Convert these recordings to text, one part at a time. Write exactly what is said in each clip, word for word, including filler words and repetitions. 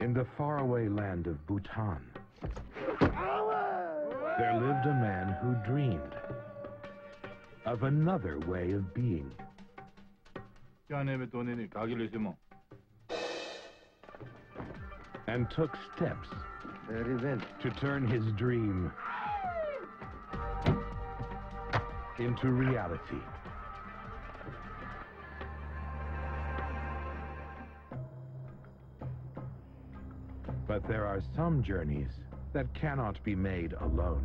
In the faraway land of Bhutan, there lived a man who dreamed of another way of being. And took steps to turn his dream into reality. But there are some journeys that cannot be made alone.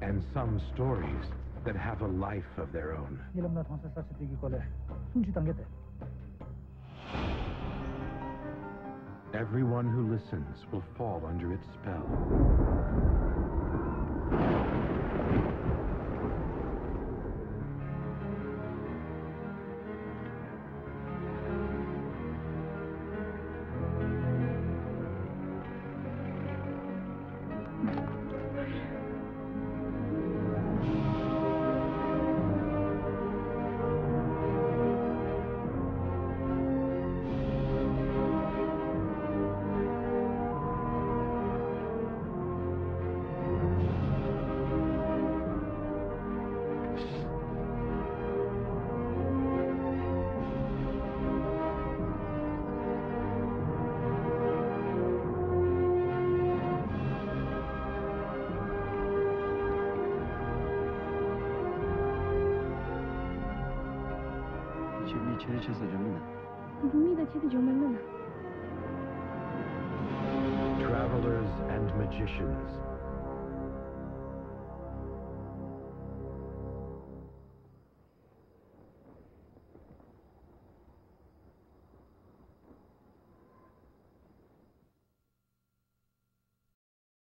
And some stories that have a life of their own. Everyone who listens will fall under its spell. Travelers and magicians